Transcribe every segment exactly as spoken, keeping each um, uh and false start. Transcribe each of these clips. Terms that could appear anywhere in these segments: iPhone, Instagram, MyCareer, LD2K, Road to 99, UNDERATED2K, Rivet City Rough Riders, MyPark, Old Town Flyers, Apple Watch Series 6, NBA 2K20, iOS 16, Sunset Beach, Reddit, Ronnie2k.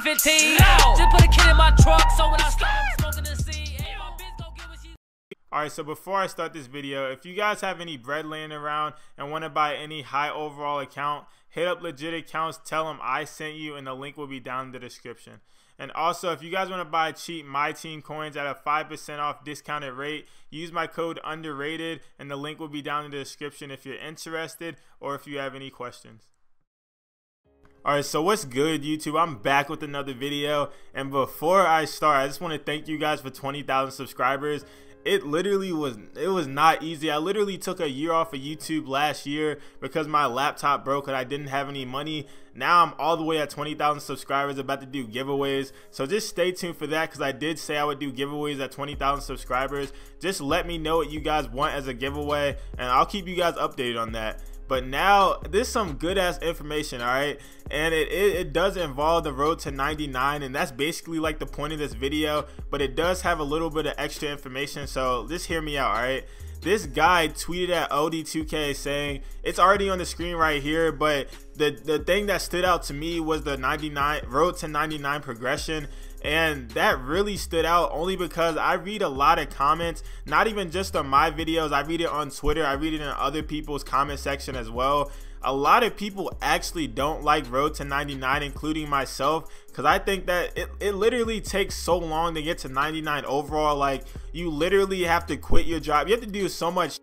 popping fifteen. No. Just put a kid in my truck, so when I slide, I'm smoking the scene. Hey, my bitch gon' get what she... Alright, so before I start this video, if you guys have any bread laying around and want to buy any high overall account, hit up legit accounts, tell them I sent you, and the link will be down in the description. And also, if you guys want to buy cheap My Team coins at a five percent off discounted rate, use my code underrated, and the link will be down in the description if you're interested or if you have any questions. Alright, so what's good, YouTube? I'm back with another video, and before I start, I just want to thank you guys for twenty thousand subscribers. It literally was it was not easy. I literally took a year off of YouTube last year because my laptop broke and I didn't have any money. Now I'm all the way at twenty thousand subscribers, about to do giveaways. So just stay tuned for that, because I did say I would do giveaways at twenty thousand subscribers. Just let me know what you guys want as a giveaway and I'll keep you guys updated on that. But now, this is some good-ass information, all right? And it, it, it does involve the Road to ninety-nine, and that's basically like the point of this video, but it does have a little bit of extra information, so just hear me out, all right? This guy tweeted at L D two K saying, it's already on the screen right here, but the, the thing that stood out to me was the ninety-nine Road to ninety-nine progression. And that really stood out only because I read a lot of comments, not even just on my videos. I read it on Twitter, I read it in other people's comment section as well. A lot of people actually don't like Road to ninety-nine, including myself, because I think that it, it literally takes so long to get to ninety-nine overall. Like, you literally have to quit your job, you have to do so much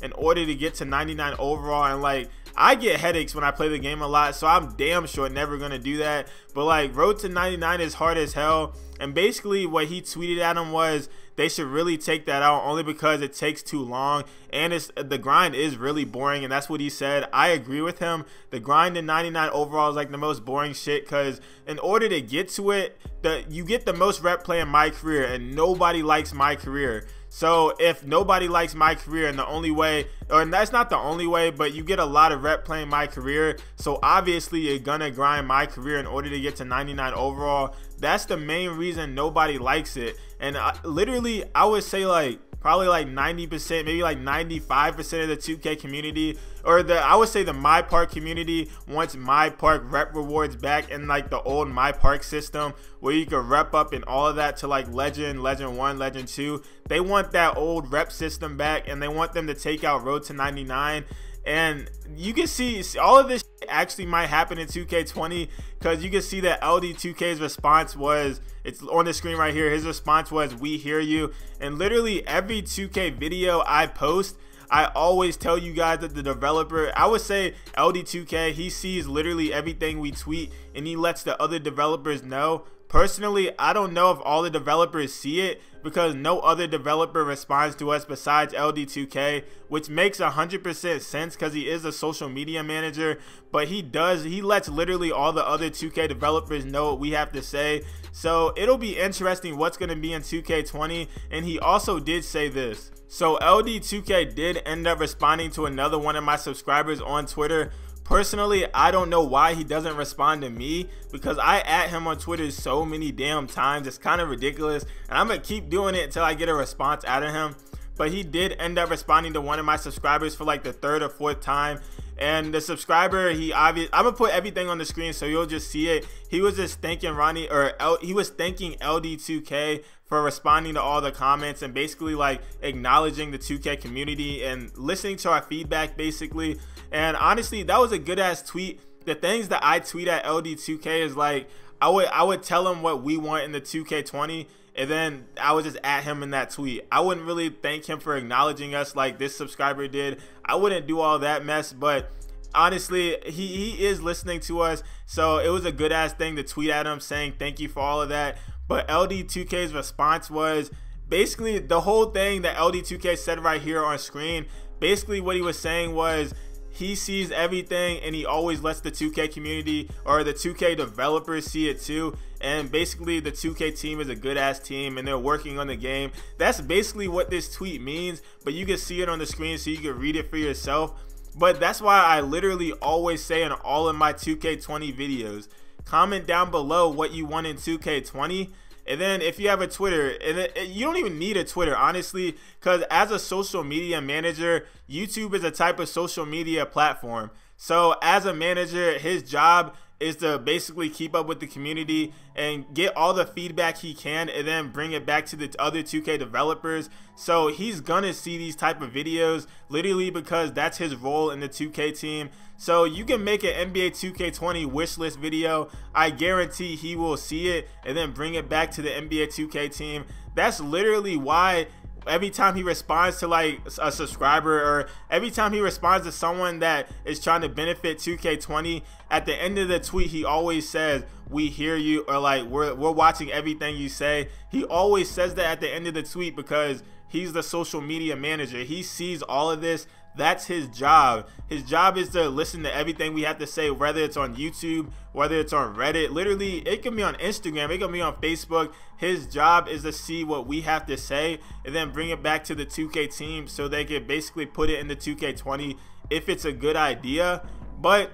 in order to get to ninety-nine overall, and like, I get headaches when I play the game a lot, so I'm damn sure never gonna do that. But like, Road to ninety-nine is hard as hell, and basically what he tweeted at him was they should really take that out only because it takes too long, and it's, the grind is really boring, and that's what he said. I agree with him. The grind in ninety-nine overall is like the most boring shit, because in order to get to it, the you get the most rep play in MyCareer, and nobody likes MyCareer. So if nobody likes MyCareer, and the only way, or that's not the only way, but you get a lot of rep playing MyCareer, so obviously you're gonna grind MyCareer in order to get to ninety-nine overall. That's the main reason nobody likes it. And I, literally, I would say like probably like ninety percent, maybe like ninety-five percent of the two K community, or the I would say the MyPark community, wants MyPark rep rewards back in like the old MyPark system where you could rep up and all of that to like legend, legend one, legend two. They want that old rep system back, and they want them to take out Road to ninety-nine. And you can see all of this actually might happen in two K twenty, because you can see that L D two K's response was, it's on the screen right here, his response was, we hear you. And literally every two K video I post, I always tell you guys that the developer, I would say L D two K, he sees literally everything we tweet and he lets the other developers know. Personally, I don't know if all the developers see it, because no other developer responds to us besides L D two K, which makes one hundred percent sense because he is a social media manager, but he does, he lets literally all the other two K developers know what we have to say. So it'll be interesting what's going to be in two K twenty, and he also did say this. So L D two K did end up responding to another one of my subscribers on Twitter. Personally, I don't know why he doesn't respond to me, because I at him on Twitter so many damn times, it's kind of ridiculous, and I'm gonna keep doing it until I get a response out of him. But he did end up responding to one of my subscribers for like the third or fourth time, and the subscriber, he obviously, I'm gonna put everything on the screen so you'll just see it. He was just thanking Ronnie, or L, he was thanking L D two K for responding to all the comments and basically like acknowledging the two K community and listening to our feedback basically. And honestly, that was a good ass tweet. The things that I tweet at L D two K is like, I would I would tell him what we want in the two K twenty, and then I would just at him in that tweet. I wouldn't really thank him for acknowledging us like this subscriber did. I wouldn't do all that mess, but honestly, he, he is listening to us, so it was a good ass thing to tweet at him saying thank you for all of that. But L D two K's response was basically the whole thing that L D two K said right here on screen. Basically what he was saying was, he sees everything and he always lets the two K community or the two K developers see it too. And basically the two K team is a good ass team and they're working on the game. That's basically what this tweet means, but you can see it on the screen so you can read it for yourself. But that's why I literally always say in all of my two K twenty videos, comment down below what you want in two K twenty. And then if you have a Twitter, and it, you don't even need a Twitter, honestly, because as a social media manager, YouTube is a type of social media platform. So as a manager, his job is to basically keep up with the community and get all the feedback he can and then bring it back to the other two K developers. So he's gonna see these type of videos literally because that's his role in the two K team. So you can make an N B A two K twenty wishlist video. I guarantee he will see it and then bring it back to the N B A two K team. That's literally why every time he responds to like a subscriber, or every time he responds to someone that is trying to benefit two K twenty, at the end of the tweet he always says, "We hear you," or like, we're, we're watching everything you say. He always says that at the end of the tweet because he's the social media manager. He sees all of this. That's his job. His job is to listen to everything we have to say, whether it's on YouTube, whether it's on Reddit, literally it can be on Instagram, it can be on Facebook. His job is to see what we have to say and then bring it back to the two K team so they can basically put it in the two K twenty if it's a good idea. But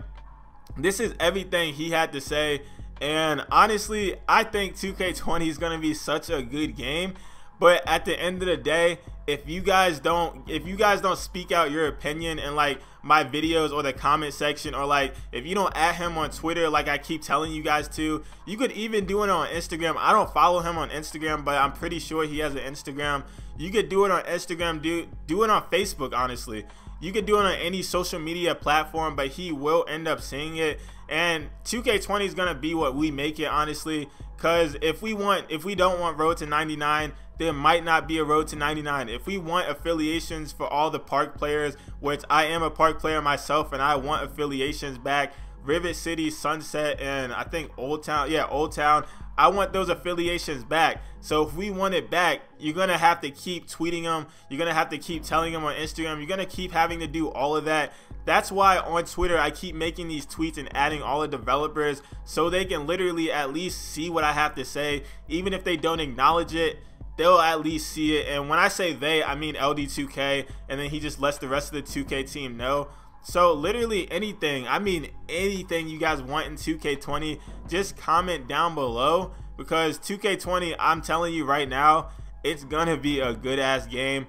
this is everything he had to say, and honestly I think two K twenty is going to be such a good game. But at the end of the day, if you guys don't if you guys don't speak out your opinion in like my videos or the comment section, or like if you don't add him on Twitter like I keep telling you guys to, you could even do it on Instagram. I don't follow him on Instagram, but I'm pretty sure he has an Instagram. You could do it on Instagram, do do it on Facebook, honestly. You could do it on any social media platform, but he will end up seeing it. And two K twenty is gonna be what we make it, honestly. Cause if we want, if we don't want Road to ninety-nine, there might not be a Road to ninety-nine. If we want affiliations for all the park players, which I am a park player myself and I want affiliations back, Rivet City, Sunset, and I think Old Town, yeah, Old Town, I want those affiliations back. So if we want it back, you're gonna have to keep tweeting them, you're gonna have to keep telling them on Instagram, you're gonna keep having to do all of that. That's why on Twitter I keep making these tweets and adding all the developers so they can literally at least see what I have to say. Even if they don't acknowledge it, they'll at least see it. And when I say they, I mean L D two K, and then he just lets the rest of the two K team know. So literally anything, I mean anything you guys want in two K twenty, just comment down below, because two K twenty, I'm telling you right now, it's gonna be a good ass game.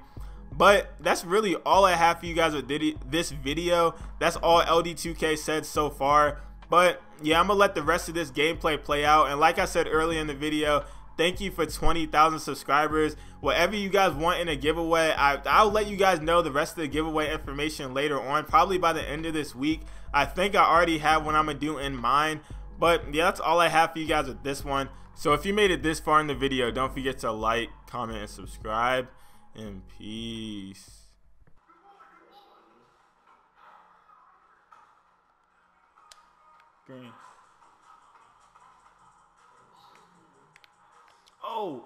But that's really all I have for you guys with this video. That's all L D two K said so far. But yeah, I'm gonna let the rest of this gameplay play out. And like I said earlier in the video, thank you for twenty thousand subscribers. Whatever you guys want in a giveaway, I, I'll let you guys know the rest of the giveaway information later on, probably by the end of this week. I think I already have what I'm gonna do in mind. But yeah, that's all I have for you guys with this one. So if you made it this far in the video, don't forget to like, comment, and subscribe. And peace. Green. Oh.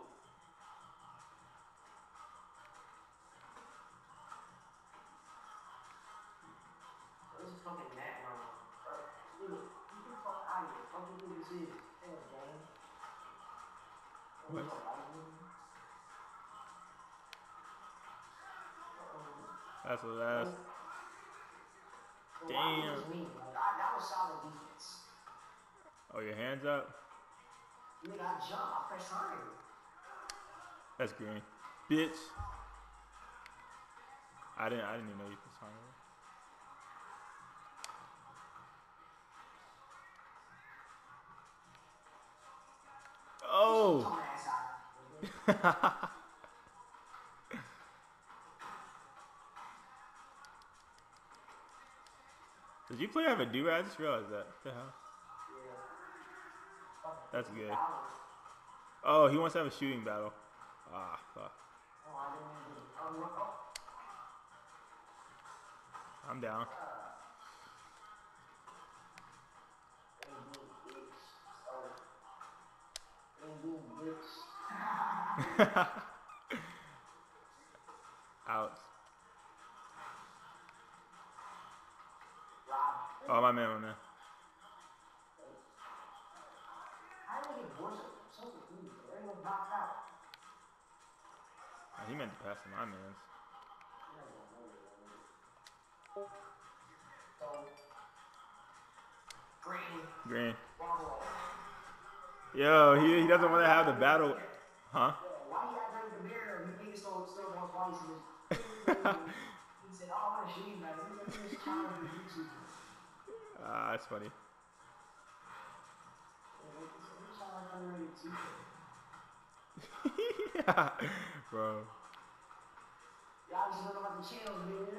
This is fucking mad, mama. Dude, get the fuck out of here. Fuck you, dude. See it. Hey, gang. What? That's the last. Damn. Oh, your hands up? Nigga, I jump. I press iron. That's green, bitch. I didn't. I didn't even know you press iron. Oh. Did you play have a do-rag? I just realized that. What the hell? That's good. Oh, he wants to have a shooting battle. Ah, fuck. I'm down. Out. Oh, my man, my man. He meant to pass to my man's. Green. Green. Yo, he, he doesn't want to have the battle. Huh? Why do y'all bring the mirror? You think it's still more policy. He said, oh, my shit, man. He's like, he's trying to do YouTube. Ah, that's funny. Yeah, bro. Y'all just look about the channels,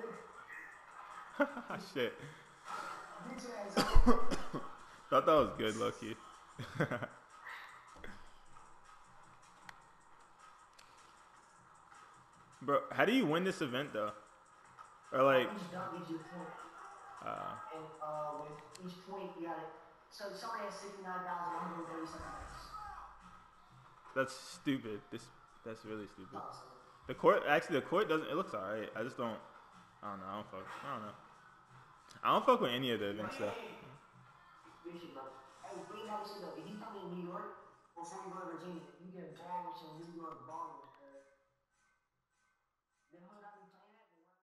dude. Shit. Thought that was good, lucky. Bro, how do you win this event though? Or like, uh, and uh, with each point you got it. So someone has sixty-nine thousand one hundred thirty-seven points. That's stupid. This that's really stupid. The court actually the court doesn't it looks alright. I just don't I don't know, I don't fuck I don't know. I don't fuck with any of the event stuff. Hey, if you come to New York or from Virginia, you get a bag or some you go to Boston.